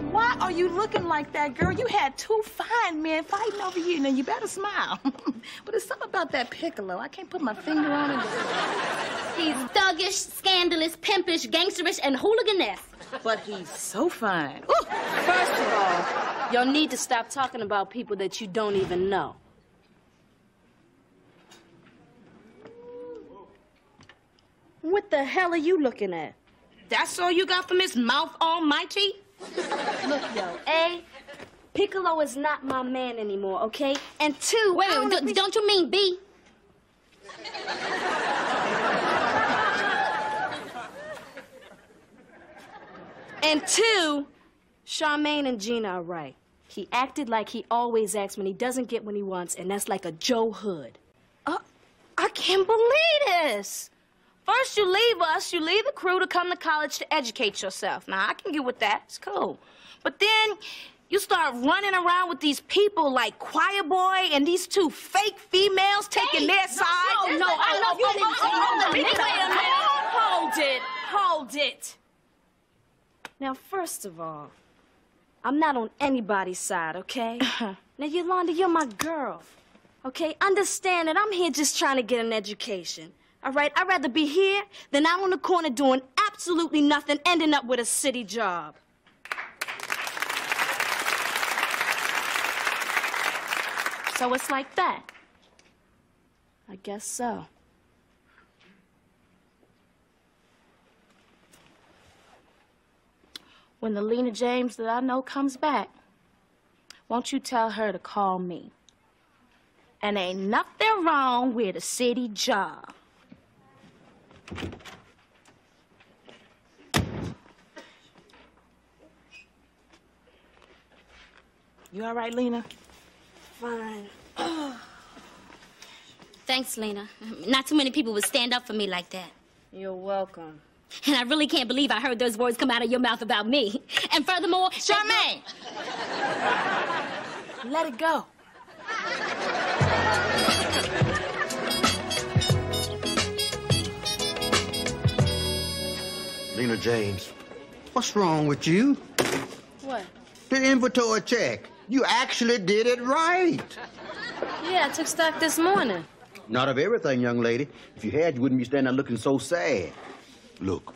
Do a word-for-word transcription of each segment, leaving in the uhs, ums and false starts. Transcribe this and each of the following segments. Now, why are you looking like that, girl? You had two fine men fighting over you. Now, you better smile. But it's something about that Piccolo. I can't put my finger on it. He's thuggish, scandalous, pimpish, gangsterish, and hooliganess. But he's so fine. Ooh. First of all, y'all need to stop talking about people that you don't even know. What the hell are you looking at? That's all you got from his mouth almighty? Look, yo, A, Piccolo is not my man anymore, okay? And two... Wait, wait, don't, don't you mean B? And two, Charmaine and Gina are right. He acted like he always acts when he doesn't get what he wants, and that's like a Joe Hood. Uh, I can't believe this. First you leave us, you leave the crew to come to college to educate yourself. Now, I can get with that. It's cool. But then you start running around with these people like Choir Boy and these two fake females taking hey, their no, side. No, no, no, I love you. Wait a minute. Hold it. Hold it. Now, first of all, I'm not on anybody's side, okay? Now, Yolanda, you're my girl, okay? Understand that I'm here just trying to get an education. All right, I'd rather be here than out on the corner doing absolutely nothing, ending up with a city job. So it's like that. I guess so. When the Lena James that I know comes back, won't you tell her to call me? And ain't nothing wrong with a city job. You all right, Lena? Fine. Thanks, Lena. Not too many people would stand up for me like that. You're welcome. And I really can't believe I heard those words come out of your mouth about me. And furthermore, Charmaine! Let it go. Lena James, what's wrong with you? What? The inventory check. You actually did it right. Yeah, I took stock this morning. Not of everything, young lady. If you had, you wouldn't be standing there looking so sad. Look,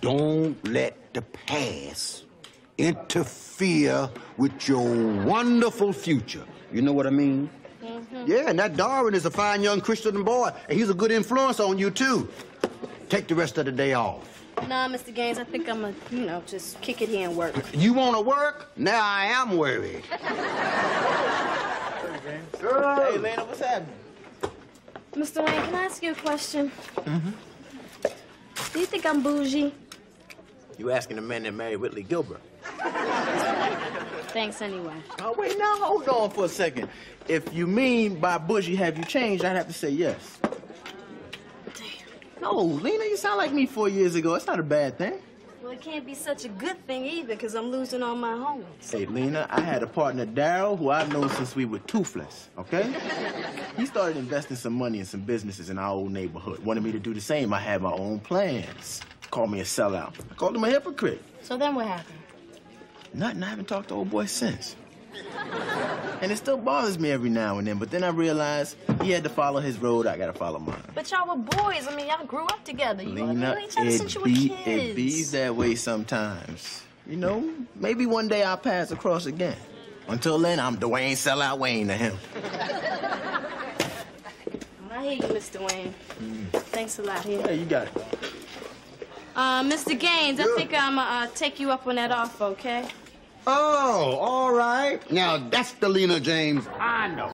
don't let the past interfere with your wonderful future. You know what I mean? Mm-hmm. Yeah, and that Darwin is a fine young Christian boy, and he's a good influence on you, too. Take the rest of the day off. Nah, Mister Gaines, I think I'm gonna, you know, just kick it here and work. You wanna work? Now I am worried. Hey, James. Girl. Hey, Lena, what's happening? Mister Wayne, can I ask you a question? Mm-hmm. Do you think I'm bougie? You asking a man that married Whitley Gilbert. Thanks anyway. Oh, wait, now hold on for a second. If you mean by bougie, have you changed, I'd have to say yes. No, Lena, you sound like me four years ago. It's not a bad thing. Well, it can't be such a good thing either, because I'm losing all my homies. Hey, Lena, I had a partner, Daryl, who I've known since we were toothless, okay? He started investing some money in some businesses in our old neighborhood. Wanted me to do the same. I had my own plans. Called me a sellout. I called him a hypocrite. So then what happened? Nothing. I haven't talked to old boy since. And it still bothers me every now and then, but then I realized he had to follow his road, I gotta follow mine. But y'all were boys. I mean, y'all grew up together. You know each other since you were kids. It be that way sometimes. You know, maybe one day I'll pass across again. Until then, I'm Dwayne Sellout Wayne to him. I hear you, Mister Wayne. Mm. Thanks a lot. Here. Yeah, you got it. Uh, Mister Gaines, yeah. I think I'm gonna uh, take you up on that offer, okay? Oh, all right. Now, that's the Lena James I know.